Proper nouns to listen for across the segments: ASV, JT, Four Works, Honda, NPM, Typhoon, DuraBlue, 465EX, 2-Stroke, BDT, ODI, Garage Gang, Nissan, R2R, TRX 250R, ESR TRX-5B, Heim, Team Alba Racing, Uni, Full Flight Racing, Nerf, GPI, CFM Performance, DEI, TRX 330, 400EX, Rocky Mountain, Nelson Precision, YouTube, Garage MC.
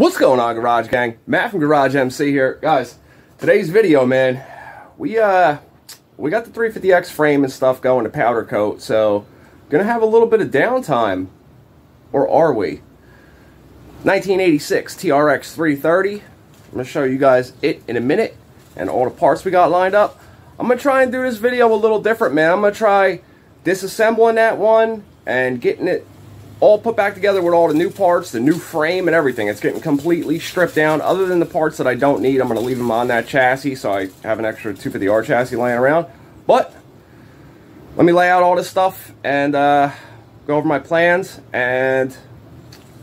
What's going on, Garage Gang? Matt from Garage MC here. Guys, today's video, man, we got the 350X frame and stuff going to powder coat, so gonna have a little bit of downtime. Or are we? 1986 TRX 330. I'm gonna show you guys it in a minute and all the parts we got lined up. I'm gonna try and do this video a little different, man. I'm gonna try disassembling that one and getting it all put back together with all the new parts, the new frame and everything. It's getting completely stripped down. Other than the parts that I don't need, I'm going to leave them on that chassis, so I have an extra 250R chassis laying around. But let me lay out all this stuff and go over my plans, and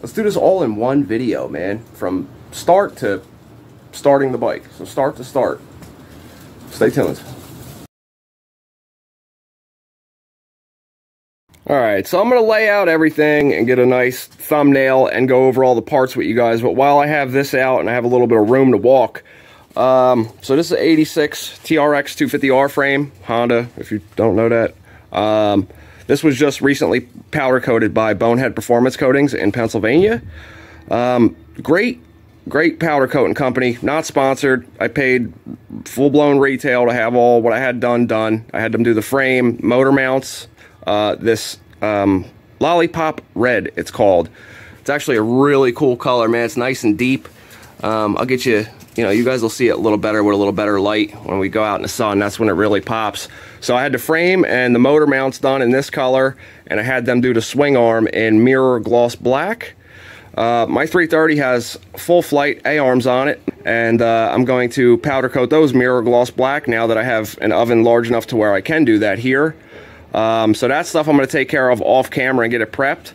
let's do this all in one video, man. From start to starting the bike. So start to start. Stay tuned. Alright, so I'm going to lay out everything and get a nice thumbnail and go over all the parts with you guys. But while I have this out and I have a little bit of room to walk, so this is an 86 TRX 250R frame, Honda, if you don't know that. This was just recently powder coated by Bonehead Performance Coatings in Pennsylvania. Great powder coating company, not sponsored. I paid full-blown retail to have all what I had done. I had them do the frame, motor mounts. This Lollipop Red, it's called. It's actually a really cool color, man. It's nice and deep. I'll get you, you guys will see it a little better with a little better light when we go out in the sun. That's when it really pops. So I had the frame and the motor mounts done in this color, and I had them do the swing arm in mirror gloss black. My 330 has full flight A-arms on it, and I'm going to powder coat those mirror gloss black now that I have an oven large enough to where I can do that here. So that stuff I'm going to take care of off camera and get it prepped.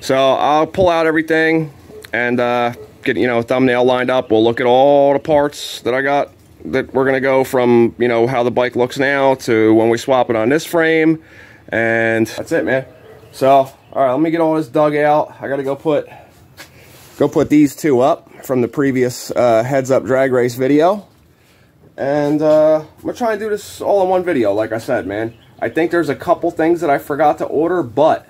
So I'll pull out everything and get, a thumbnail lined up. We'll look at all the parts that I got that we're going to go from, how the bike looks now to when we swap it on this frame. And that's it, man. So, all right, let me get all this dug out. I got to go put these two up from the previous Heads Up Drag Race video. And I'm going to try and do this all in one video, like I said, man. I think there's a couple things that I forgot to order, but,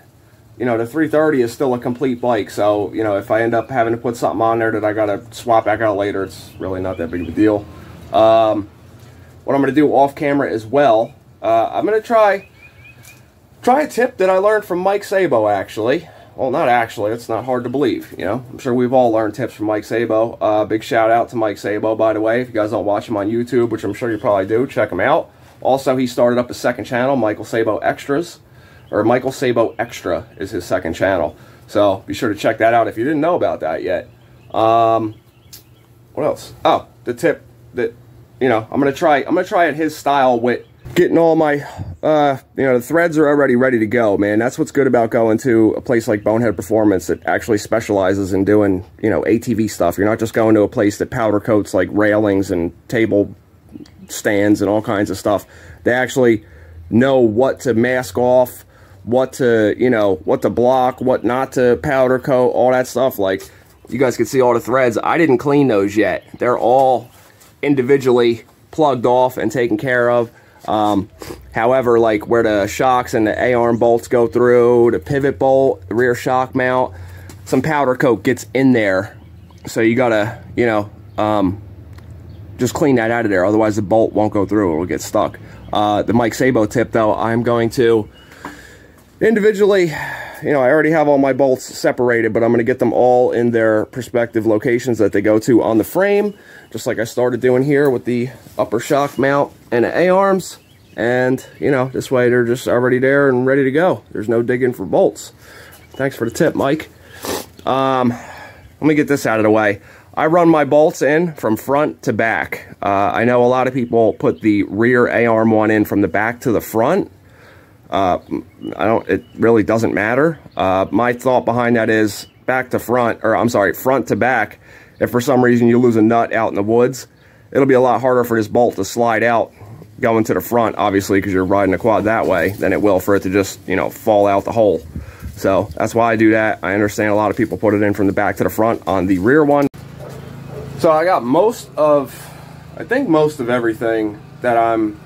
the 330 is still a complete bike, so, if I end up having to put something on there that I gotta swap back out later, it's really not that big of a deal. What I'm gonna do off camera as well, I'm gonna try a tip that I learned from Mike Sabo, actually. Well, not actually, it's not hard to believe, I'm sure we've all learned tips from Mike Sabo. Big shout out to Mike Sabo, by the way. If you guys don't watch him on YouTube, which I'm sure you probably do, check him out. Also, he started up a second channel, Michael Sabo Extras, or Michael Sabo Extra is his second channel. So be sure to check that out if you didn't know about that yet. What else? Oh, the tip that, I'm gonna try it his style with getting all my, the threads are already ready to go, man. That's what's good about going to a place like Bonehead Performance that actually specializes in doing, ATV stuff. You're not just going to a place that powder coats like railings and table stands and all kinds of stuff. They actually know what to mask off, what to, what to block, what not to powder coat, all that stuff. Like, you guys can see all the threads. I didn't clean those yet. They're all individually plugged off and taken care of. However, like where the shocks and the A-arm bolts go through, the pivot bolt, the rear shock mount, some powder coat gets in there. So you gotta, just clean that out of there, otherwise the bolt won't go through, it'll get stuck. The Mike Sabo tip though, I'm going to individually, I already have all my bolts separated, but I'm gonna get them all in their respective locations that they go to on the frame, just like I started doing here with the upper shock mount and the A-arms, and this way they're just already there and ready to go. There's no digging for bolts. Thanks for the tip, Mike. Let me get this out of the way. I run my bolts in from front to back. I know a lot of people put the rear A-arm one in from the back to the front. It really doesn't matter. My thought behind that is back to front, or I'm sorry, front to back. If for some reason you lose a nut out in the woods, it'll be a lot harder for this bolt to slide out going to the front, obviously, because you're riding a quad that way, than it will for it to just, fall out the hole. So that's why I do that. I understand a lot of people put it in from the back to the front on the rear one. So I got I think most of everything that I'm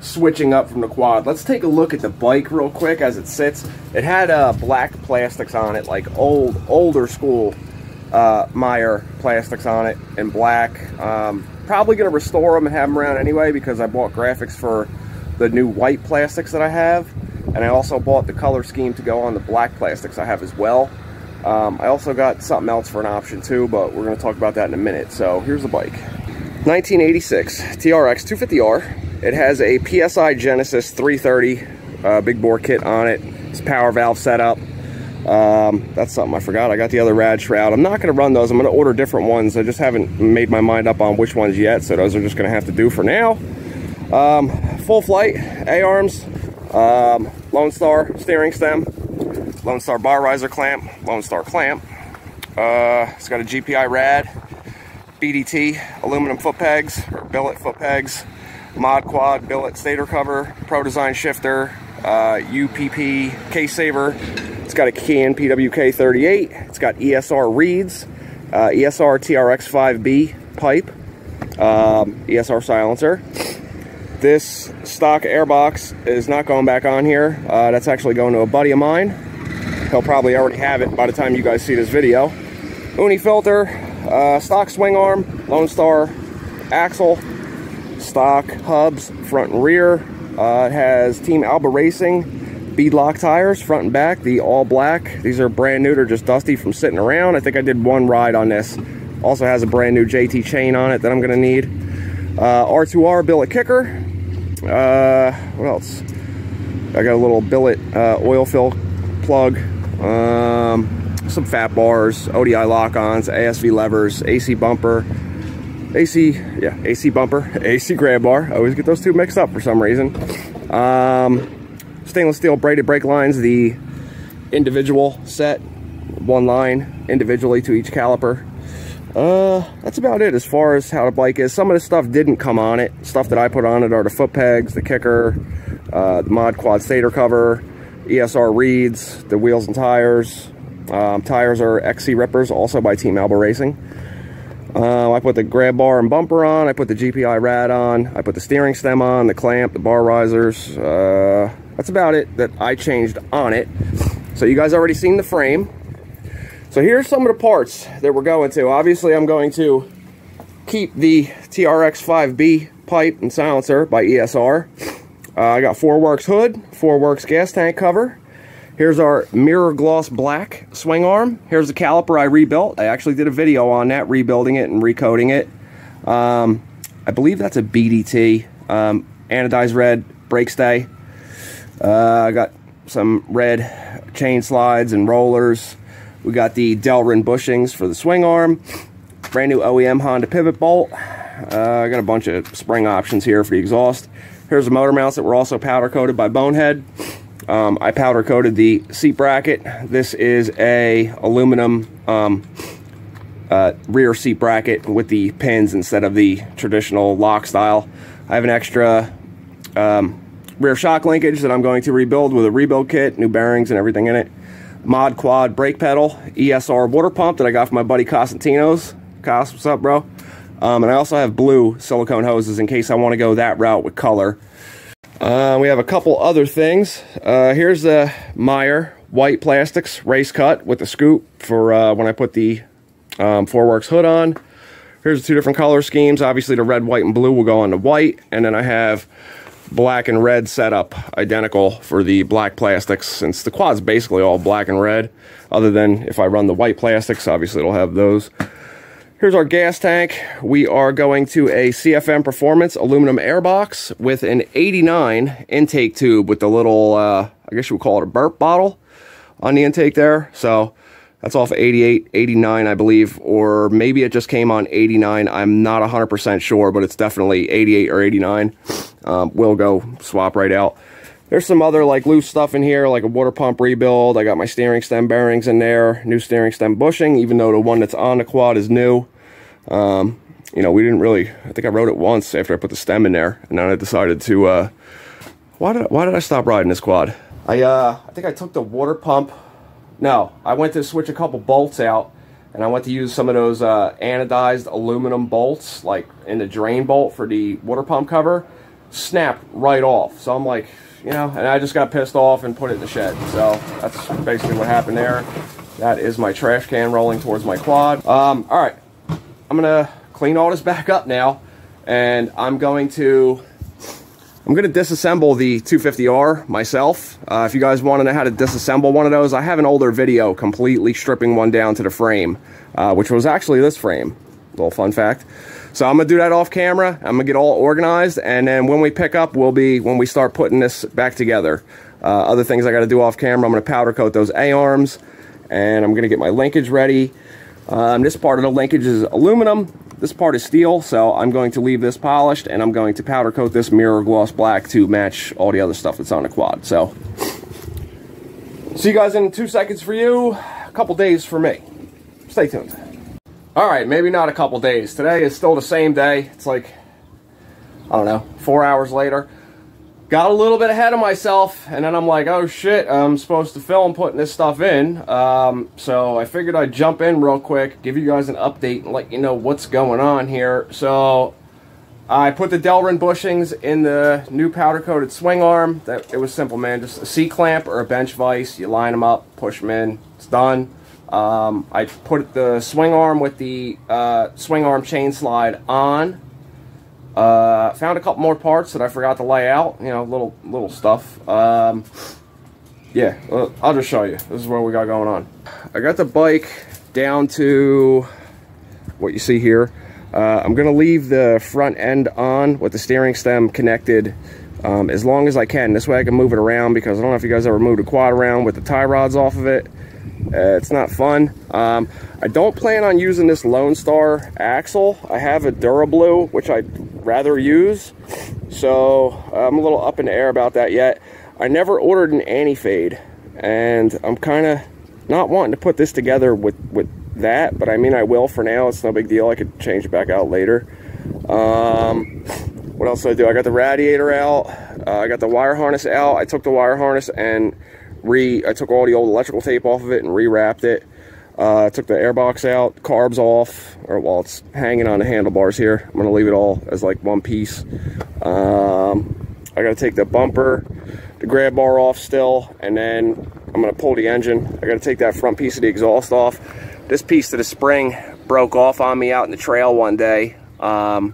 switching up from the quad. Let's take a look at the bike real quick as it sits. It had black plastics on it, like older school Meier plastics on it in black. Probably going to restore them and have them around anyway, because I bought graphics for the new white plastics that I have, and I also bought the color scheme to go on the black plastics I have as well. I also got something else for an option too, but we're going to talk about that in a minute. So here's the bike. 1986 TRX 250R. It has a PSI Genesis 330 big bore kit on it. It's power valve setup. That's something I forgot. I got the other rad shroud. I'm not going to run those. I'm going to order different ones. I just haven't made my mind up on which ones yet, so those are just going to have to do for now. Full flight, A-arms, Lone Star steering stem, Lone Star bar riser clamp, Lone Star clamp. It's got a GPI rad, BDT aluminum foot pegs, or billet foot pegs, Mod Quad billet stator cover, Pro Design shifter, UPP case saver. It's got a Can PWK 38. It's got ESR reeds, ESR TRX-5B pipe, ESR silencer. This stock airbox is not going back on here. That's actually going to a buddy of mine. He'll probably already have it by the time you guys see this video. Uni filter, stock swing arm, Lone Star axle, stock hubs, front and rear. It has Team Alba Racing beadlock tires front and back, the all black. These are brand new, they're just dusty from sitting around. I think I did one ride on this. Also has a brand new JT chain on it that I'm gonna need. R2R billet kicker. What else? I got a little billet oil fill plug, some fat bars, ODI lock-ons, ASV levers, AC bumper, AC grab bar. I always get those two mixed up for some reason. Stainless steel braided brake lines, the individual set, one line individually to each caliper. That's about it as far as how the bike is. Some of the stuff didn't come on it. Stuff that I put on it are the foot pegs, the kicker, the Mod Quad stator cover, ESR reeds, the wheels and tires. Tires are XC Rippers, also by Team Alba Racing. I put the grab bar and bumper on. I put the GPI rad on. I put the steering stem on, the clamp, the bar risers. That's about it that I changed on it. So you guys already seen the frame. So here's some of the parts that we're going to. Obviously, I'm going to keep the TRX-5B pipe and silencer by ESR. I got Four Works hood, Four Works gas tank cover. Here's our mirror gloss black swing arm. Here's the caliper I rebuilt. I actually did a video on that, rebuilding it and recoating it. I believe that's a BDT, anodized red brake stay. I got some red chain slides and rollers. We got the Delrin bushings for the swing arm. Brand new OEM Honda pivot bolt. I got a bunch of spring options here for the exhaust. Here's the motor mounts that were also powder coated by Bonehead. I powder coated the seat bracket. This is a aluminum rear seat bracket with the pins instead of the traditional lock style. I have an extra rear shock linkage that I'm going to rebuild with a rebuild kit, new bearings and everything in it. Mod Quad brake pedal, ESR water pump that I got from my buddy Cosentino's. Cos, what's up, bro? And I also have blue silicone hoses in case I want to go that route with color. We have a couple other things. Here's the Meier white plastics race cut with the scoop for when I put the Four Works hood on. Here's the two different color schemes. Obviously the red, white, and blue will go on the white, and then I have black and red setup identical for the black plastics, since the quad's basically all black and red, other than if I run the white plastics, obviously it'll have those. Here's our gas tank. We are going to a CFM Performance aluminum airbox with an 89 intake tube with the little, I guess you would call it a burp bottle on the intake there. So that's off of 88, 89, I believe, or maybe it just came on 89. I'm not 100% sure, but it's definitely 88 or 89. We'll go swap right out. There's some other like loose stuff in here, like a water pump rebuild. I got my steering stem bearings in there, new steering stem bushing, even though the one that's on the quad is new. You know, we didn't really, I think I rode it once after I put the stem in there, and then I decided to, why did I stop riding this quad? I think I took the water pump, no, I went to switch a couple bolts out, and I went to use some of those anodized aluminum bolts, like in the drain bolt for the water pump cover, snapped right off. So I'm like, you know, and I just got pissed off and put it in the shed. So that's basically what happened there. That is my trash can rolling towards my quad. All right, I'm gonna clean all this back up now, and I'm going to disassemble the 250R myself. If you guys want to know how to disassemble one of those, I have an older video completely stripping one down to the frame, which was actually this frame. Little fun fact. So I'm going to do that off camera. I'm going to get all organized, and then when we pick up will be when we start putting this back together. Other things I got to do off camera, I'm going to powder coat those A-arms, and I'm going to get my linkage ready. This part of the linkage is aluminum. This part is steel, so I'm going to leave this polished, and I'm going to powder coat this mirror gloss black to match all the other stuff that's on the quad. So, see you guys in 2 seconds for you, a couple days for me. Stay tuned. All right, maybe not a couple days. Today is still the same day. It's like, I don't know, 4 hours later. Got a little bit ahead of myself, and then I'm like, oh shit, I'm supposed to film putting this stuff in. So I figured I'd jump in real quick, give you guys an update, and let you know what's going on here. So I put the Delrin bushings in the new powder-coated swing arm. It was simple, man. Just a C-clamp or a bench vise. You line them up, push them in. It's done. I put the swing arm with the swing arm chain slide on. Found a couple more parts that I forgot to lay out, you know, little stuff. Yeah, I'll just show you. This is what we got going on. I got the bike down to what you see here. I'm going to leave the front end on with the steering stem connected as long as I can. This way I can move it around, because I don't know if you guys ever moved a quad around with the tie rods off of it. It's not fun. I don't plan on using this Lone Star axle. I have a DuraBlue, which I'd rather use, so I'm a little up in the air about that yet. I never ordered an anti-fade, and I'm kind of not wanting to put this together with that, but I mean I will for now. It's no big deal. I could change it back out later. What else did I do? I got the radiator out. I got the wire harness out. I took the wire harness and I took all the old electrical tape off of it and rewrapped it. I took the airbox out, carbs off, or while it's hanging on the handlebars here. I'm going to leave it all as like one piece. I got to take the bumper, the grab bar off still, and then I'm going to pull the engine. I got to take that front piece of the exhaust off. This piece of the spring broke off on me out in the trail one day. I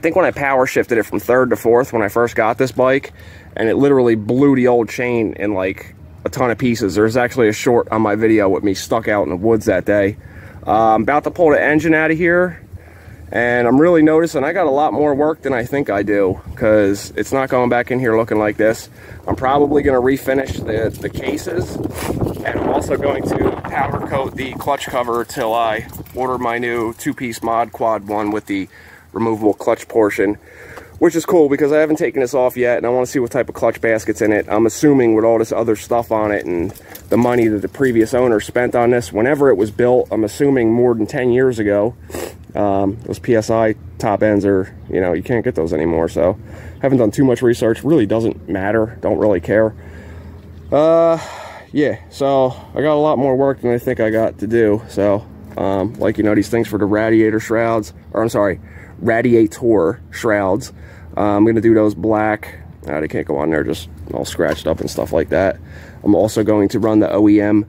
think when I power shifted it from third to fourth when I first got this bike, and it literally blew the old chain in like a ton of pieces. There's actually a short on my video with me stuck out in the woods that day. I'm about to pull the engine out of here, and I'm really noticing I got a lot more work than I think I do, because it's not going back in here looking like this. I'm probably going to refinish the cases, and I'm also going to powder coat the clutch cover till I order my new two-piece Mod Quad one with the removable clutch portion. Which is cool, because I haven't taken this off yet, and I want to see what type of clutch basket's in it. I'm assuming with all this other stuff on it and the money that the previous owner spent on this, whenever it was built, I'm assuming more than 10 years ago, those PSI top ends are, you know, you can't get those anymore. So haven't done too much research. Really doesn't matter. Don't really care. Yeah, so I got a lot more work than I think I got to do. So, like, you know, these things for the radiator shrouds, or I'm sorry, radiator shrouds. I'm going to do those black. They can't go on there, just all scratched up and stuff like that. I'm also going to run the OEM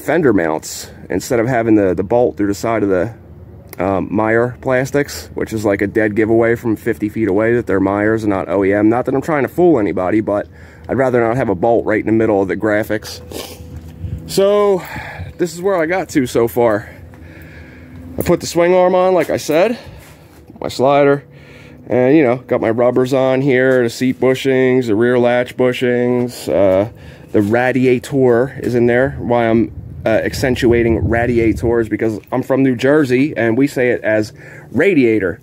fender mounts. Instead of having the bolt through the side of the Meier plastics, which is like a dead giveaway from 50 feet away that they're Meiers and not OEM. Not that I'm trying to fool anybody, but I'd rather not have a bolt right in the middle of the graphics. So this is where I got to so far. I put the swing arm on, like I said, my slider. And, you know, got my rubbers on here, the seat bushings, the rear latch bushings, the radiator is in there. Why I'm accentuating radiator is because I'm from New Jersey, and we say it as radiator.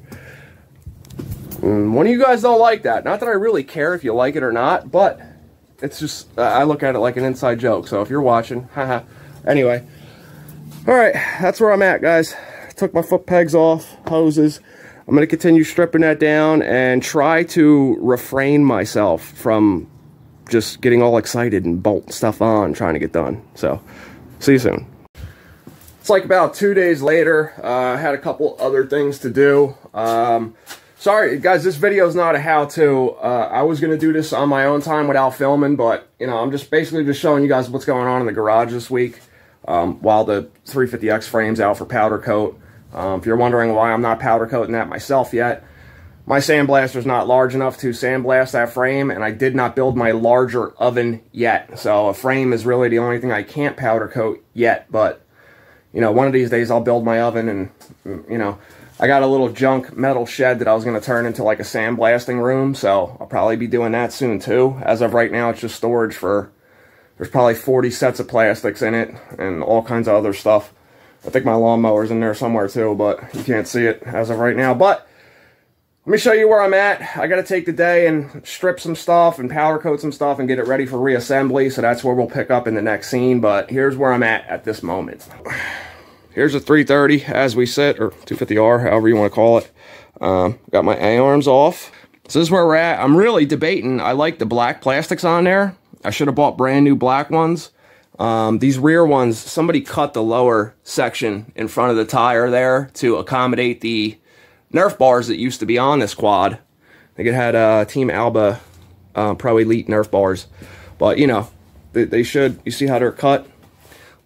And one of you guys don't like that. Not that I really care if you like it or not, but it's just, I look at it like an inside joke. So if you're watching, haha. Anyway, all right, that's where I'm at, guys. Took my foot pegs off, hoses. I'm going to continue stripping that down and try to refrain myself from just getting all excited and bolting stuff on trying to get done. So, see you soon. It's like about 2 days later. I had a couple other things to do. Sorry, guys, this video is not a how-to. I was going to do this on my own time without filming, but, you know, I'm just basically showing you guys what's going on in the garage this week. while the 350X frame's out for powder coat. If you're wondering why I'm not powder coating that myself yet, my sandblaster's not large enough to sandblast that frame, and I did not build my larger oven yet. So a frame is really the only thing I can't powder coat yet, but, you know, one of these days I'll build my oven and, you know, I got a little junk metal shed that I was going to turn into like a sandblasting room, so I'll probably be doing that soon too. As of right now, it's just storage for, there's probably 40 sets of plastics in it and all kinds of other stuff. I think my lawnmower's in there somewhere too, but you can't see it as of right now. But let me show you where I'm at. I got to take the day and strip some stuff and powder coat some stuff and get it ready for reassembly, so that's where we'll pick up in the next scene. But here's where I'm at this moment. Here's a 330 as we sit, or 250R, however you want to call it. Got my A-arms off. So this is where we're at. I'm really debating. I like the black plastics on there. I should have bought brand new black ones. These rear ones, somebody cut the lower section in front of the tire there to accommodate the Nerf bars that used to be on this quad. I think it had Team Alba Pro Elite Nerf bars. But, you know, they should, you see how they're cut?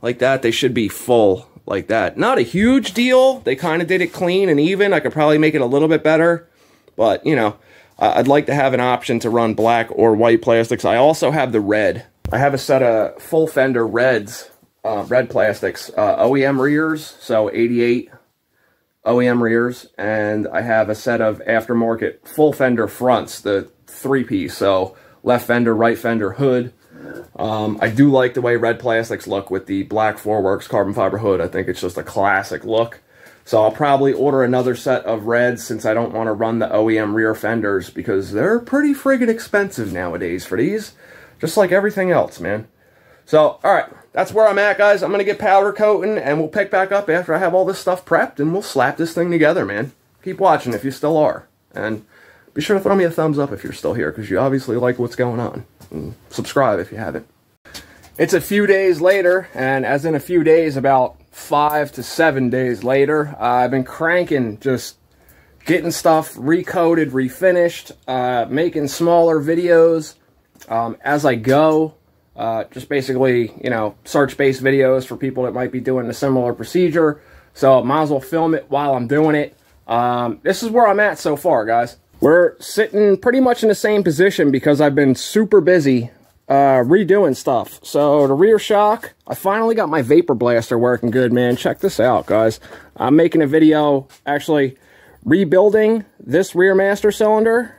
Like that, they should be full like that. Not a huge deal. They kind of did it clean and even. I could probably make it a little bit better. But, you know, I'd like to have an option to run black or white plastics. I also have the red. I have a set of full fender reds, red plastics, OEM rears, so 88 OEM rears, and I have a set of aftermarket full fender fronts, the three-piece, so left fender, right fender, hood. I do like the way red plastics look with the black Four Works carbon fiber hood. I think it's just a classic look. So I'll probably order another set of reds since I don't want to run the OEM rear fenders because they're pretty friggin' expensive nowadays for these. Just like everything else, man. So, alright, that's where I'm at, guys. I'm going to get powder coating, and we'll pick back up after I have all this stuff prepped, and we'll slap this thing together, man. Keep watching if you still are. And be sure to throw me a thumbs up if you're still here, because you obviously like what's going on. And subscribe if you haven't. It's a few days later, and as in a few days, about 5 to 7 days later, I've been cranking, just getting stuff recoated, refinished, making smaller videos, as I go, just basically, you know, search-based videos for people that might be doing a similar procedure. So might as well film it while I'm doing it. This is where I'm at so far, guys. We're sitting pretty much in the same position because I've been super busy redoing stuff. So the rear shock, I finally got my vapor blaster working good, man. Check this out, guys. I'm making a video actually rebuilding this rear master cylinder.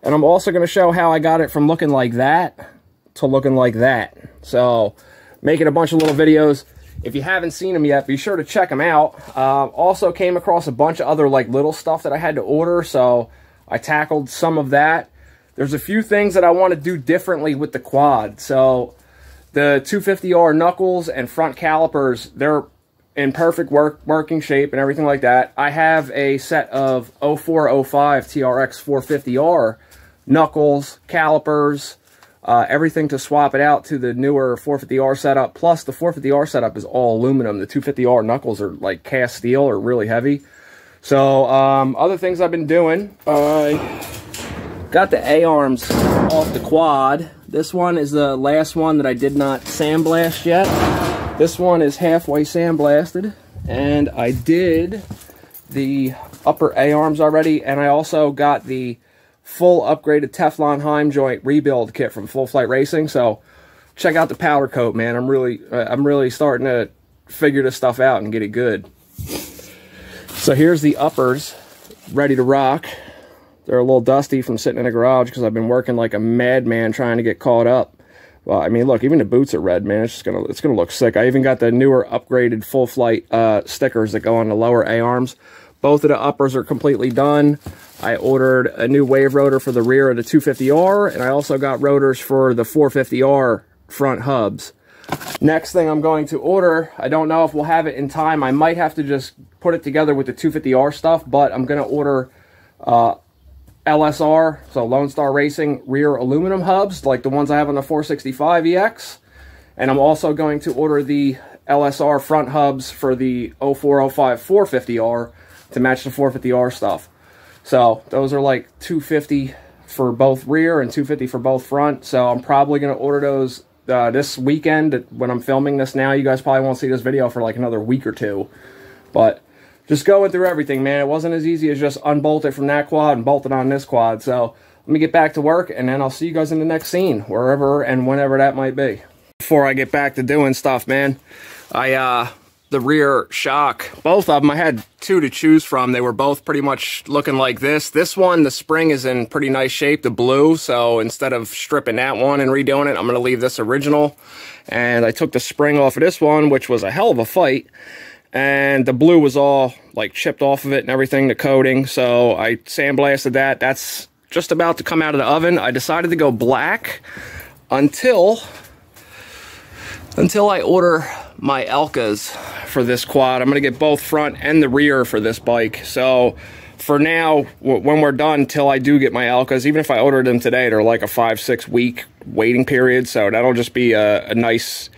And I'm also going to show how I got it from looking like that to looking like that. So, making a bunch of little videos. If you haven't seen them yet, be sure to check them out. Also came across a bunch of other like little stuff that I had to order, so I tackled some of that. There's a few things that I want to do differently with the quad. So, the 250R knuckles and front calipers, they're in perfect working shape and everything like that. I have a set of 0405 TRX 450R knuckles, calipers, everything to swap it out to the newer 450R setup. Plus, the 450R setup is all aluminum. The 250R knuckles are like cast steel or really heavy. So, other things I've been doing. I got the A-arms off the quad. This one is the last one that I did not sandblast yet. This one is halfway sandblasted, and I did the upper A-arms already, and I also got the full upgraded Teflon Heim joint rebuild kit from Full Flight Racing. So check out the powder coat, man. I'm really starting to figure this stuff out and get it good. So here's the uppers ready to rock. They're a little dusty from sitting in the garage because I've been working like a madman trying to get caught up. Well, I mean, look, even the boots are red, man. It's just gonna look sick. I even got the newer upgraded Full Flight stickers that go on the lower A-arms. Both of the uppers are completely done. I ordered a new wave rotor for the rear of the 250R, and I also got rotors for the 450R front hubs. Next thing I'm going to order, I don't know if we'll have it in time. I might have to just put it together with the 250R stuff, but I'm gonna order LSR, so Lone Star Racing rear aluminum hubs, like the ones I have on the 465EX. And I'm also going to order the LSR front hubs for the 0405 450R to match the 450R stuff. So those are like 250 for both rear and 250 for both front. So I'm probably going to order those this weekend, when I'm filming this now, you guys probably won't see this video for like another week or two. But just going through everything, man, it wasn't as easy as just unbolt it from that quad and bolt it on this quad. So let me get back to work, and then I'll see you guys in the next scene, wherever and whenever that might be. Before I get back to doing stuff, man, the rear shock, both of them, I had two to choose from. They were both pretty much looking like this. This one, the spring is in pretty nice shape, the blue, so instead of stripping that one and redoing it, I'm going to leave this original. And I took the spring off of this one, which was a hell of a fight. And the blue was all like chipped off of it and everything, the coating, so I sandblasted that. That's just about to come out of the oven. I decided to go black until I order my Elkas for this quad. I'm gonna get both front and the rear for this bike. So for now, when we're done, till I do get my Elkas, even if I ordered them today, they're like a 5-6 week waiting period, so that'll just be a nice,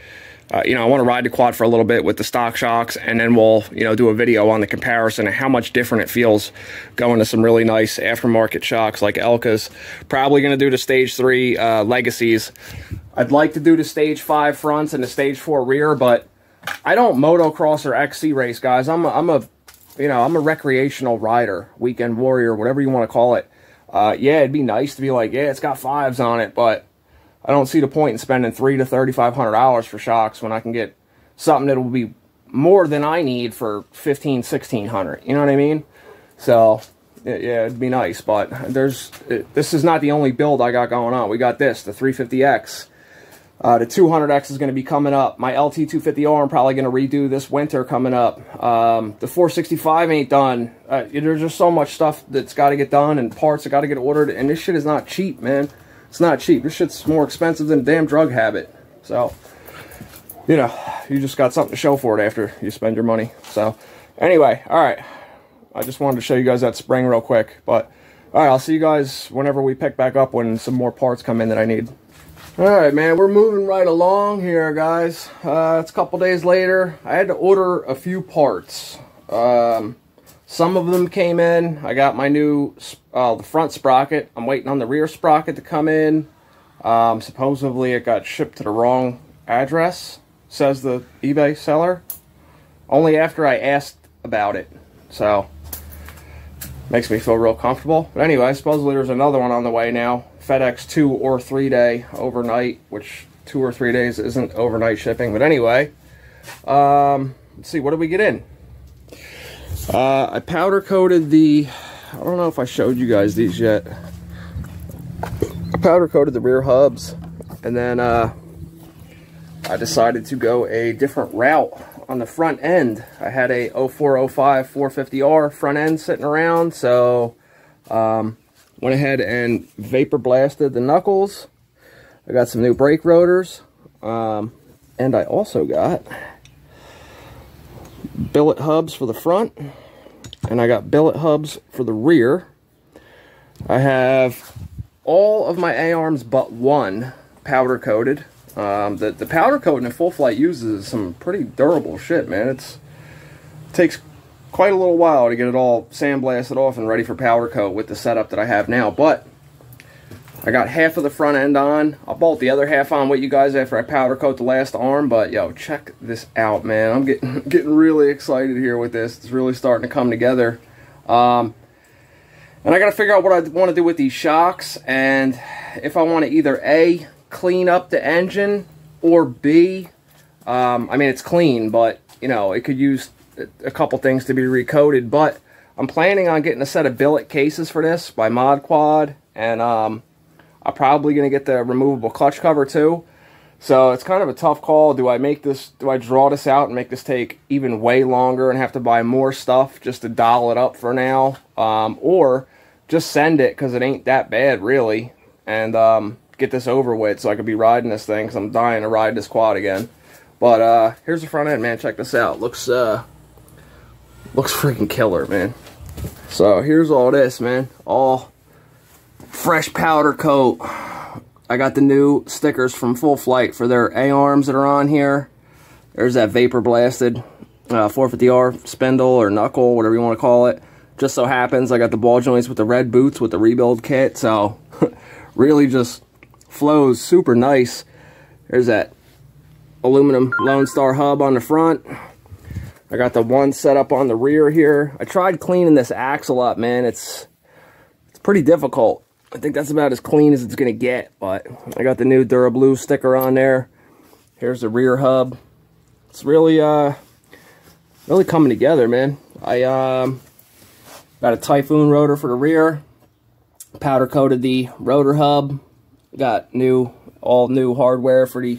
you know, I want to ride the quad for a little bit with the stock shocks, and then we'll, you know, do a video on the comparison and how much different it feels going to some really nice aftermarket shocks like Elkas. Probably going to do the Stage 3 Legacies. I'd like to do the Stage 5 fronts and the Stage 4 rear, but I don't motocross or XC race, guys. I'm a recreational rider, weekend warrior, whatever you want to call it. Yeah, it'd be nice to be like, yeah, it's got 5s on it, but I don't see the point in spending $300 to $3,500 for shocks when I can get something that will be more than I need for $1,500, $1,600. You know what I mean? So yeah, it'd be nice, but this is not the only build I got going on. We got this, the 350X. The 200X is going to be coming up. My LT 250R I'm probably going to redo this winter coming up. The 465 ain't done. There's just so much stuff that's got to get done and parts that got to get ordered, and this shit is not cheap, man. It's not cheap. This shit's more expensive than a damn drug habit. So, you know, you just got something to show for it after you spend your money. So, anyway, all right. I just wanted to show you guys that spring real quick. But, all right, I'll see you guys whenever we pick back up when some more parts come in that I need. All right, man, we're moving right along here, guys. It's a couple days later. I had to order a few parts. Some of them came in. I got my new the front sprocket. I'm waiting on the rear sprocket to come in. Supposedly it got shipped to the wrong address, says the eBay seller. Only after I asked about it. So, makes me feel real comfortable. But anyway, supposedly there's another one on the way now. FedEx 2 or 3 day overnight, which 2 or 3 days isn't overnight shipping. But anyway, let's see, what did we get in? I powder coated the, I don't know if I showed you guys these yet. I powder coated the rear hubs, and then I decided to go a different route on the front end. I had a 0405 450R front end sitting around, so went ahead and vapor blasted the knuckles. I got some new brake rotors, and I also got billet hubs for the front, and I got billet hubs for the rear. I have all of my A-arms but one powder coated. The powder coating that Full Flight uses is some pretty durable shit, man. It takes quite a little while to get it all sandblasted off and ready for powder coat with the setup that I have now, but I got half of the front end on. I'll bolt the other half on with you guys after I powder coat the last arm, but yo, check this out, man. I'm getting really excited here with this. It's really starting to come together. And I got to figure out what I want to do with these shocks, and if I want to either A, clean up the engine, or B, I mean, it's clean, but, you know, it could use a couple things to be recoated, but I'm planning on getting a set of billet cases for this by Mod Quad, and, I'm probably going to get the removable clutch cover too. So it's kind of a tough call. Do I make this, do I draw this out and make this take even way longer and have to buy more stuff just to doll it up for now? Or just send it because it ain't that bad really, and get this over with so I could be riding this thing, because I'm dying to ride this quad again. But here's the front end, man. Check this out. Looks freaking killer, man. So here's all this, man. All fresh powder coat. I got the new stickers from Full Flight for their A-arms that are on here. There's that vapor blasted 450R spindle or knuckle, whatever you want to call it. Just so happens I got the ball joints with the red boots with the rebuild kit, so really just flows super nice. There's that aluminum Lone Star hub on the front. I got the one set up on the rear here. I tried cleaning this axle up, man. It's pretty difficult. I think that's about as clean as it's gonna get, but I got the new DuraBlue sticker on there. Here's the rear hub. It's really really coming together, man. I got a Typhoon rotor for the rear, powder coated the rotor hub, got all new hardware for the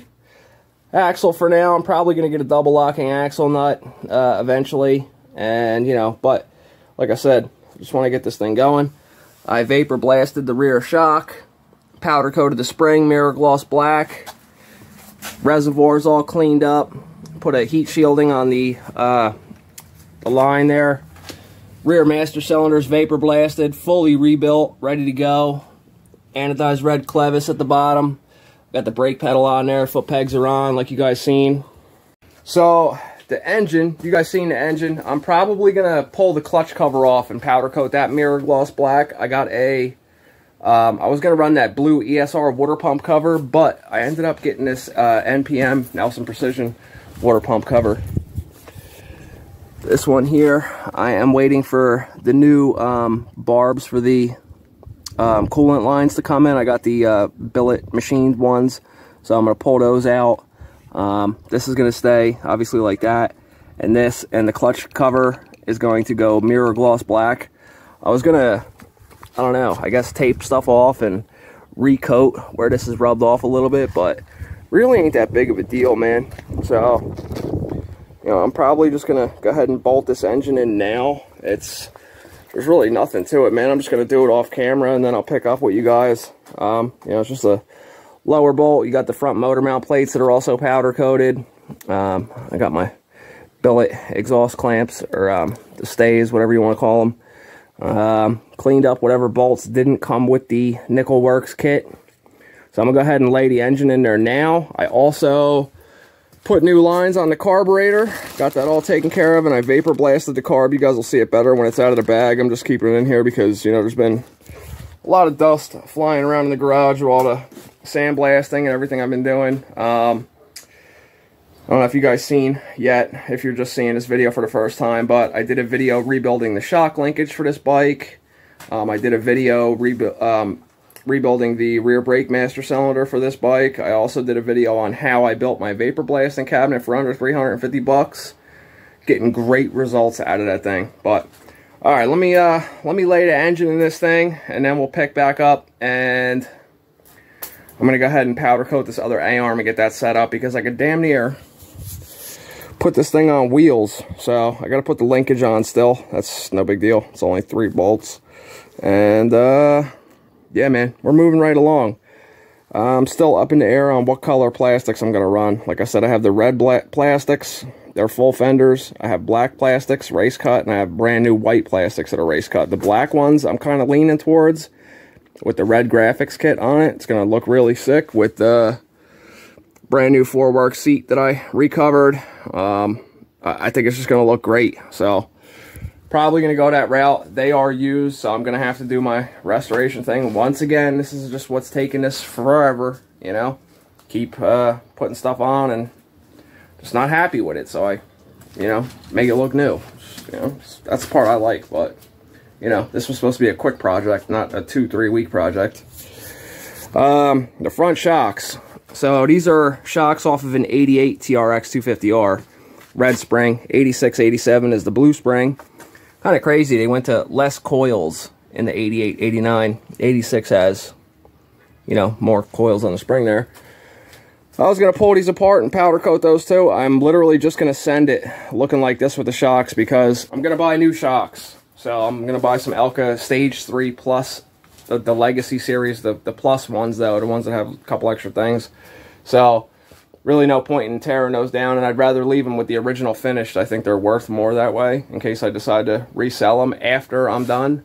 axle for now. I'm probably going to get a double locking axle nut eventually, and you know, but like I said, I just want to get this thing going. I vapor blasted the rear shock, powder coated the spring, mirror gloss black, reservoirs all cleaned up, put a heat shielding on the line there. Rear master cylinders vapor blasted, fully rebuilt, ready to go. Anodized red clevis at the bottom. Got the brake pedal on there, foot pegs are on like you guys seen. So the engine, you guys seen the engine. I'm probably gonna pull the clutch cover off and powder coat that mirror gloss black. I got a I was gonna run that blue ESR water pump cover, but I ended up getting this NPM Nelson Precision water pump cover. This one here, I am waiting for the new barbs for the coolant lines to come in. I got the billet machined ones, so I'm going to pull those out. This is going to stay obviously like that, and this and the clutch cover is going to go mirror gloss black. I was gonna, I don't know, I guess tape stuff off and recoat where this is rubbed off a little bit, but really ain't that big of a deal, man. So you know, I'm probably just gonna go ahead and bolt this engine in now. There's really nothing to it, man. I'm just going to do it off camera, and then I'll pick up with you guys. You know, it's just a lower bolt. You got the front motor mount plates that are also powder coated. I got my billet exhaust clamps, or the stays, whatever you want to call them. Cleaned up whatever bolts didn't come with the Nickel Works kit. So I'm going to go ahead and lay the engine in there now. I also put new lines on the carburetor. Got that all taken care of, and I vapor blasted the carb. You guys will see it better when it's out of the bag. I'm just keeping it in here because, you know, there's been a lot of dust flying around in the garage with all the sandblasting and everything I've been doing. I don't know if you guys seen yet, if you're just seeing this video for the first time, but I did a video rebuilding the shock linkage for this bike. I did a video rebuilding the rear brake master cylinder for this bike. I also did a video on how I built my vapor blasting cabinet for under 350 bucks. Getting great results out of that thing. But all right, let me lay the engine in this thing, and then we'll pick back up, and I'm gonna go ahead and powder coat this other A-arm and get that set up, because I could damn near put this thing on wheels. So I gotta put the linkage on still. That's no big deal. It's only 3 bolts. And yeah, man, we're moving right along. I'm still up in the air on what color plastics I'm going to run. Like I said, I have the red plastics. They're full fenders. I have black plastics, race cut, and I have brand new white plastics that are race cut. The black ones I'm kind of leaning towards with the red graphics kit on it. It's going to look really sick with the brand new Four Works seat that I recovered. I think it's just going to look great. So probably going to go that route. They are used, so I'm going to have to do my restoration thing. Once again, this is just what's taking this forever, you know. Keep putting stuff on and just not happy with it, so I, you know, make it look new. You know, that's the part I like, but, you know, this was supposed to be a quick project, not a 2-3 week project. The front shocks. So these are shocks off of an 88 TRX 250R. Red spring, 86, 87 is the blue spring. Kind of crazy, they went to less coils in the 88, 89. 86 has, you know, more coils on the spring there. I was going to pull these apart and powder coat those too. I'm literally just going to send it looking like this with the shocks, because I'm going to buy new shocks. So I'm going to buy some Elka Stage 3 Plus, the Legacy series, the Plus ones though, the ones that have a couple extra things. So really no point in tearing those down, and I'd rather leave them with the original finish. I think they're worth more that way, in case I decide to resell them after I'm done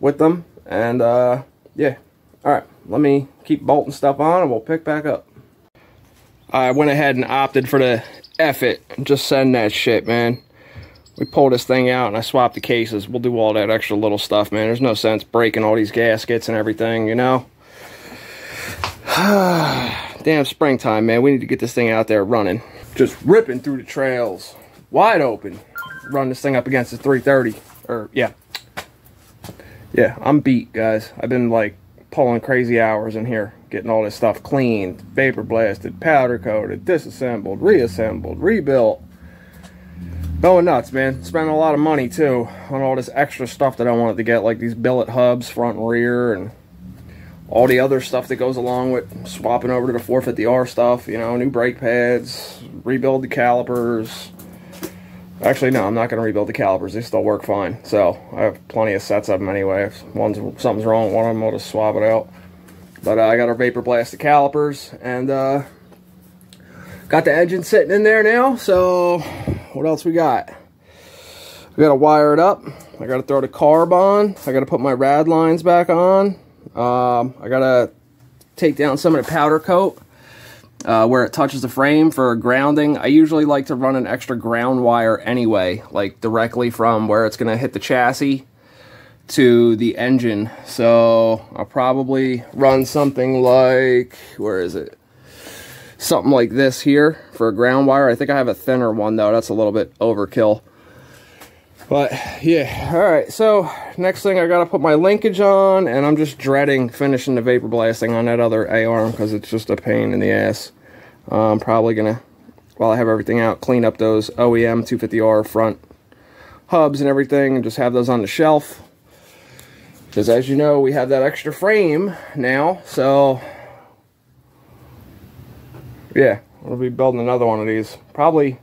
with them. And yeah, all right, let me keep bolting stuff on and we'll pick back up. I went ahead and opted for the F it, just send that shit, man. We pull this thing out and I swap the cases. We'll do all that extra little stuff, man. There's no sense breaking all these gaskets and everything, you know. damn springtime, man. We need to get this thing out there running. Just ripping through the trails, wide open. Run this thing up against the 330, or yeah, I'm beat, guys. I've been like pulling crazy hours in here, getting all this stuff cleaned, vapor blasted, powder coated, disassembled, reassembled, rebuilt. Going nuts, man. Spending a lot of money too on all this extra stuff that I wanted to get, like these billet hubs, front and rear, and all the other stuff that goes along with swapping over to the 450R stuff, you know, new brake pads, rebuild the calipers. Actually, no, I'm not going to rebuild the calipers. They still work fine. So I have plenty of sets of them anyway. If something's wrong, one of them will just swap it out. But I got our vapor blasted calipers, and got the engine sitting in there now. So what else we got? I got to wire it up. I got to throw the carb on. I got to put my rad lines back on. I gotta take down some of the powder coat where it touches the frame for grounding. I usually like to run an extra ground wire anyway, like directly from where it's gonna hit the chassis to the engine. So I'll probably run something like, where is it? Something like this here for a ground wire. I think I have a thinner one though. That's a little bit overkill. But yeah, all right, so next thing I gotta put my linkage on, and I'm just dreading finishing the vapor blasting on that other A-arm because it's just a pain in the ass. I'm probably gonna, while I have everything out, clean up those OEM 250R front hubs and everything and just have those on the shelf. Because as you know, we have that extra frame now, so yeah, we'll be building another one of these. Probably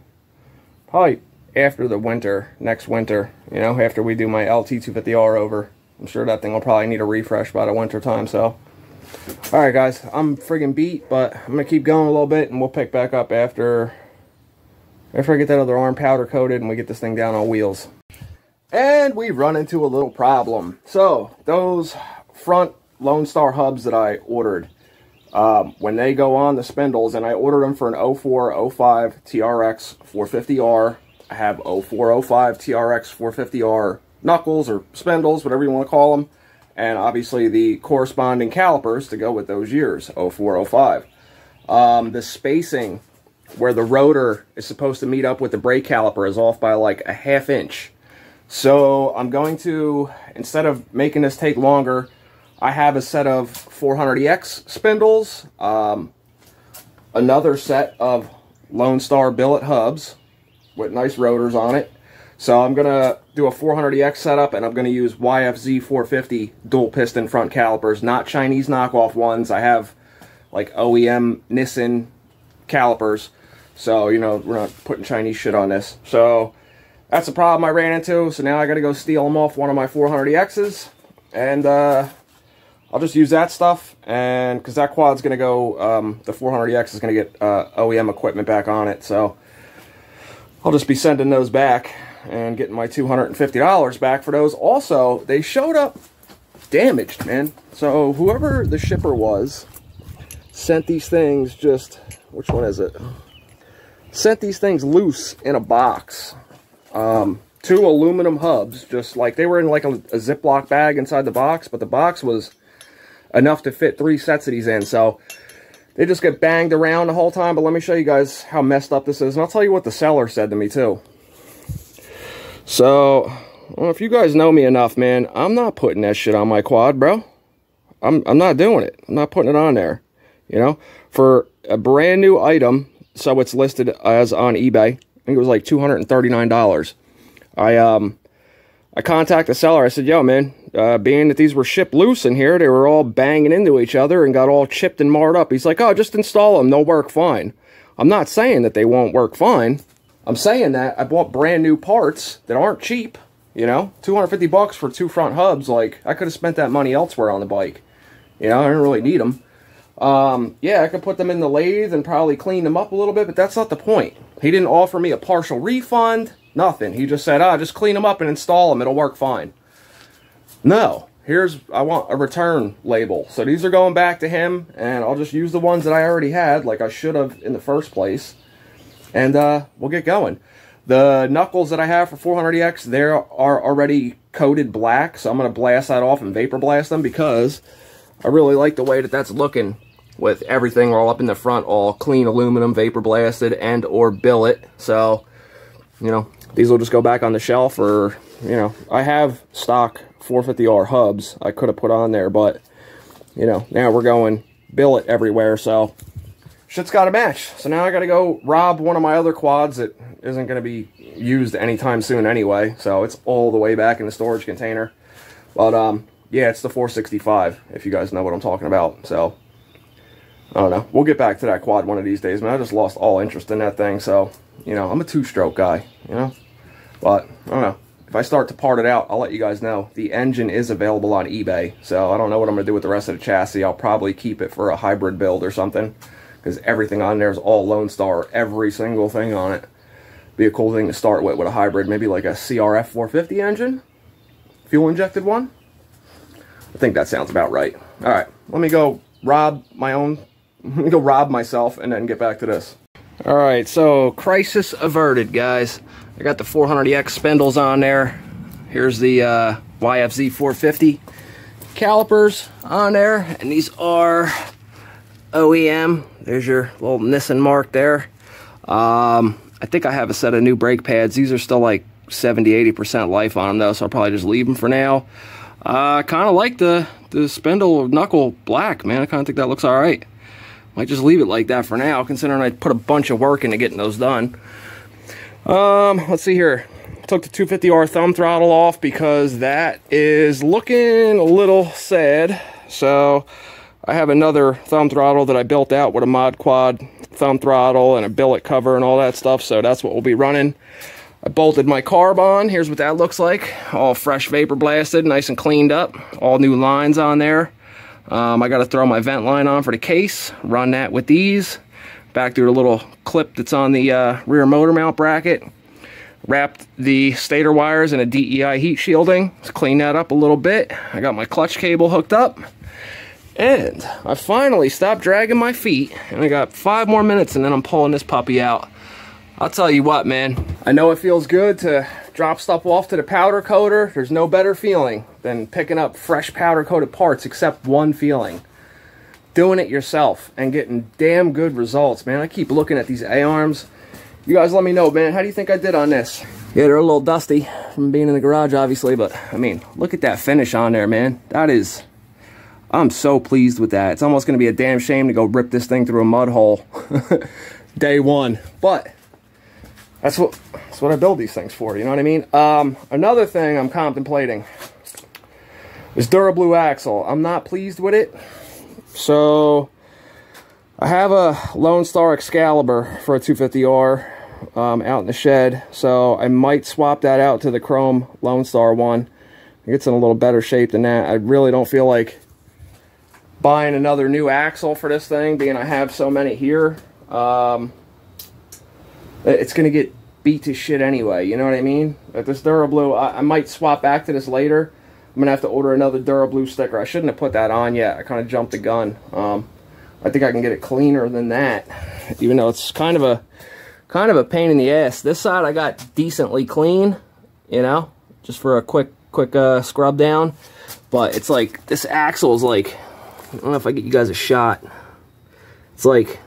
after the winter, next winter, you know, after we do my LT250R over. I'm sure that thing will probably need a refresh by the winter time, so. All right, guys, I'm friggin' beat, but I'm gonna keep going a little bit, and we'll pick back up after I get that other arm powder coated and we get this thing down on wheels. And we run into a little problem. So, those front Lone Star hubs that I ordered, when they go on the spindles, and I ordered them for an 0405 TRX 450R, I have 0405 TRX 450R knuckles or spindles, whatever you want to call them, and obviously the corresponding calipers to go with those years, 0405. The spacing where the rotor is supposed to meet up with the brake caliper is off by like a half inch. So I'm going to, instead of making this take longer, I have a set of 400EX spindles, another set of Lone Star billet hubs with nice rotors on it. So I'm gonna do a 400EX setup, and I'm gonna use YFZ450 dual piston front calipers, not Chinese knockoff ones. I have like OEM Nissan calipers. So, you know, we're not putting Chinese shit on this. So that's the problem I ran into. So now I gotta go steal them off one of my 400EXs, and I'll just use that stuff, and cause that quad's gonna go, the 400EX is gonna get OEM equipment back on it. So I'll just be sending those back and getting my $250 back for those. Also, they showed up damaged, man. So whoever the shipper was sent these things just, which one is it? Sent these things loose in a box. Two aluminum hubs, just like they were in like a Ziploc bag inside the box, but the box was enough to fit 3 sets of these in. So they just get banged around the whole time, but let me show you guys how messed up this is, and I'll tell you what the seller said to me, too. So, well, if you guys know me enough, man, I'm not putting that shit on my quad, bro. I'm not doing it. I'm not putting it on there, you know? For a brand new item, so it's listed as on eBay, I think it was like $239. I contacted the seller. I said, yo, man, being that these were shipped loose in here, they were all banging into each other and got all chipped and marred up. He's like, oh, just install them. They'll work fine. I'm not saying that they won't work fine. I'm saying that I bought brand new parts that aren't cheap, you know, 250 bucks for 2 front hubs. Like, I could have spent that money elsewhere on the bike. You know, I didn't really need them. Yeah, I could put them in the lathe and probably clean them up a little bit, but that's not the point. He didn't offer me a partial refund. Nothing. He just said, ah, just clean them up and install them. It'll work fine. No. Here's, I want a return label. So these are going back to him, and I'll just use the ones that I already had, like I should have in the first place. And we'll get going. The knuckles that I have for 400EX, they are already coated black, so I'm going to blast that off and vapor blast them because I really like the way that that's looking with everything all up in the front, all clean aluminum, vapor blasted and or billet. So, you know, these will just go back on the shelf, or, you know, I have stock 450R hubs I could have put on there, but, you know, now we're going billet everywhere, so shit's got to match. So now I got to go rob one of my other quads that isn't going to be used anytime soon anyway, so it's all the way back in the storage container. But, yeah, it's the 465, if you guys know what I'm talking about, so I don't know. We'll get back to that quad one of these days, man. I just lost all interest in that thing, so, you know, I'm a two-stroke guy, you know? But, I don't know. If I start to part it out, I'll let you guys know. The engine is available on eBay, so I don't know what I'm going to do with the rest of the chassis. I'll probably keep it for a hybrid build or something, because everything on there is all Lone Star, every single thing on it. Be a cool thing to start with a hybrid, maybe like a CRF 450 engine, fuel-injected one. I think that sounds about right. All right, let me go rob my own... Let me go rob myself and then get back to this. All right, so crisis averted, guys. I got the 400EX spindles on there. Here's the YFZ450 calipers on there, and these are OEM. There's your little Nissan mark there. I think I have a set of new brake pads. These are still like 70–80% life on them though, so I'll probably just leave them for now. I kind of like the spindle knuckle black, man. I kind of think that looks all right. Might just leave it like that for now, considering I put a bunch of work into getting those done. Let's see here. Took the 250R thumb throttle off because that is looking a little sad. So I have another thumb throttle that I built out with a Mod Quad thumb throttle and a billet cover and all that stuff. So that's what we'll be running. I bolted my carb on. Here's what that looks like. All fresh vapor blasted, nice and cleaned up. All new lines on there. I got to throw my vent line on for the case, run that with these, back through the little clip that's on the rear motor mount bracket, wrapped the stator wires in a DEI heat shielding. Let's clean that up a little bit. I got my clutch cable hooked up, and I finally stopped dragging my feet, and I got 5 more minutes, and then I'm pulling this puppy out. I'll tell you what, man, I know it feels good to drop stuff off to the powder coater. There's no better feeling than picking up fresh powder coated parts, except one feeling: doing it yourself and getting damn good results, man. I keep looking at these A-arms. You guys let me know, man, how do you think I did on this? Yeah, they're a little dusty from being in the garage, obviously, but I mean, look at that finish on there, man. That is, I'm so pleased with that. It's almost going to be a damn shame to go rip this thing through a mud hole day one, but that's what I build these things for, you know what I mean? Another thing I'm contemplating is DuraBlue axle. I'm not pleased with it. So I have a Lone Star Excalibur for a 250R out in the shed. So I might swap that out to the chrome Lone Star one. It gets in a little better shape than that. I really don't feel like buying another new axle for this thing, being I have so many here. It's going to get beat to shit anyway, you know what I mean? Like this DuraBlue, I might swap back to this later. I'm going to have to order another DuraBlue sticker. I shouldn't have put that on yet. I kind of jumped the gun. I think I can get it cleaner than that, even though it's kind of a pain in the ass. This side I got decently clean, you know, just for a quick scrub down. But it's like, this axle is like, I don't know if I get you guys a shot. It's like,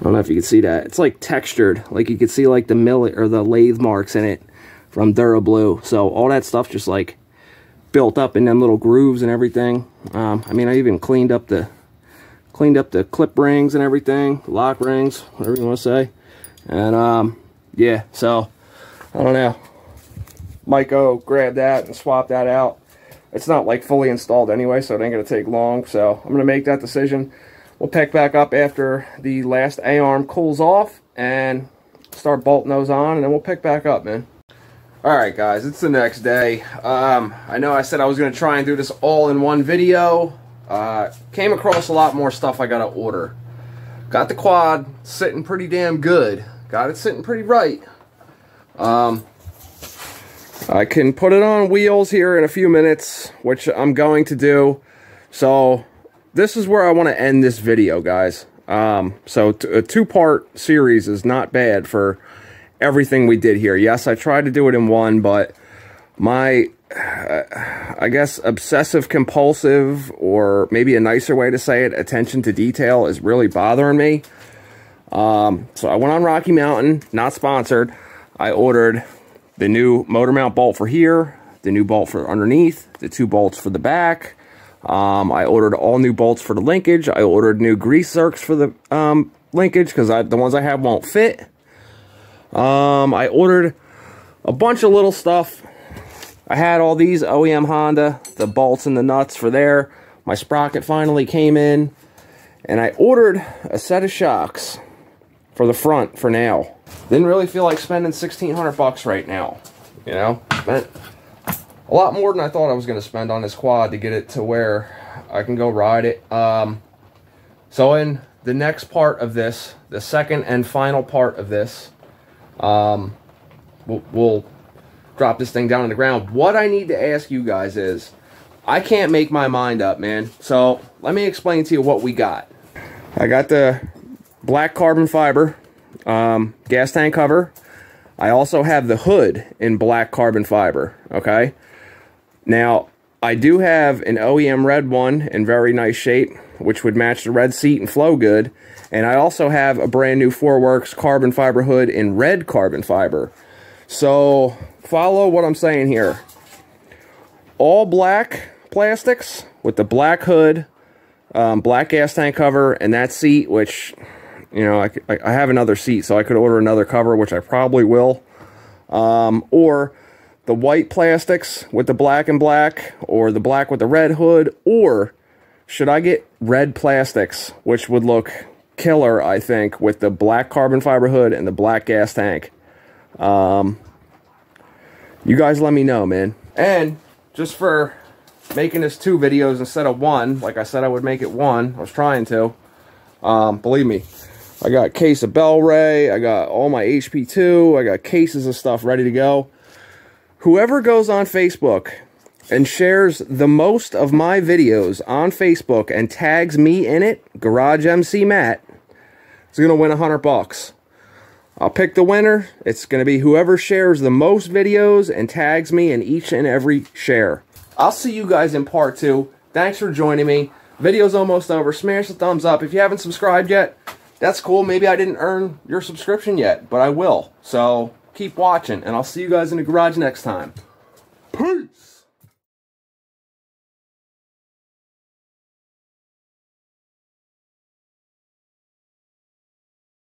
I don't know if you can see that. It's like textured. Like you can see like the millet or the lathe marks in it from DuraBlue. So all that stuff's just like built up in them little grooves and everything. I mean, I even cleaned up the clip rings and everything, lock rings, whatever you want to say. And yeah, so I don't know. Might go grab that and swap that out. It's not like fully installed anyway, so it ain't gonna take long. So I'm gonna make that decision. We'll pick back up after the last A-arm cools off and start bolting those on, and then we'll pick back up, man. All right, guys, it's the next day. I know I said I was going to try and do this all in one video. Came across a lot more stuff I got to order. Got the quad sitting pretty damn good. Got it sitting pretty right. I can put it on wheels here in a few minutes, which I'm going to do. So this is where I want to end this video, guys. So a two-part series is not bad for everything we did here. Yes, I tried to do it in one, but my, I guess, obsessive compulsive, or maybe a nicer way to say it, attention to detail is really bothering me. So I went on Rocky Mountain, not sponsored. I ordered the new motor mount bolt for here, the new bolt for underneath, the two bolts for the back. I ordered all new bolts for the linkage. I ordered new grease zerks for the linkage because the ones I have won't fit. I ordered a bunch of little stuff. I had all these OEM Honda, the bolts and the nuts for there. My sprocket finally came in. And I ordered a set of shocks for the front for now. Didn't really feel like spending $1,600 right now. You know, spent a lot more than I thought I was going to spend on this quad to get it to where I can go ride it. So in the next part of this, the second and final part of this, we'll drop this thing down on the ground. What I need to ask you guys is, I can't make my mind up, man. So let me explain to you what we got. I got the black carbon fiber gas tank cover. I also have the hood in black carbon fiber, okay? Now, I do have an OEM red one in very nice shape, which would match the red seat and flow good. And I also have a brand new Four Works carbon fiber hood in red carbon fiber. So follow what I'm saying here. All black plastics with the black hood, black gas tank cover, and that seat, which, you know, I have another seat, so I could order another cover, which I probably will. Or the white plastics with the black and black, or the black with the red hood, or should I get red plastics, which would look killer, I think, with the black carbon fiber hood and the black gas tank. You guys let me know, man. And just for making this two videos instead of one, like I said I would make it one, I was trying to, believe me, I got a case of Bell Ray, I got all my HP2, I got cases of stuff ready to go. Whoever goes on Facebook and shares the most of my videos on Facebook and tags me in it, Garage MC Matt, is going to win $100. I'll pick the winner. It's going to be whoever shares the most videos and tags me in each and every share. I'll see you guys in part 2. Thanks for joining me. Video's almost over. Smash the thumbs up. If you haven't subscribed yet, that's cool. Maybe I didn't earn your subscription yet, but I will. So keep watching, and I'll see you guys in the garage next time. Peace!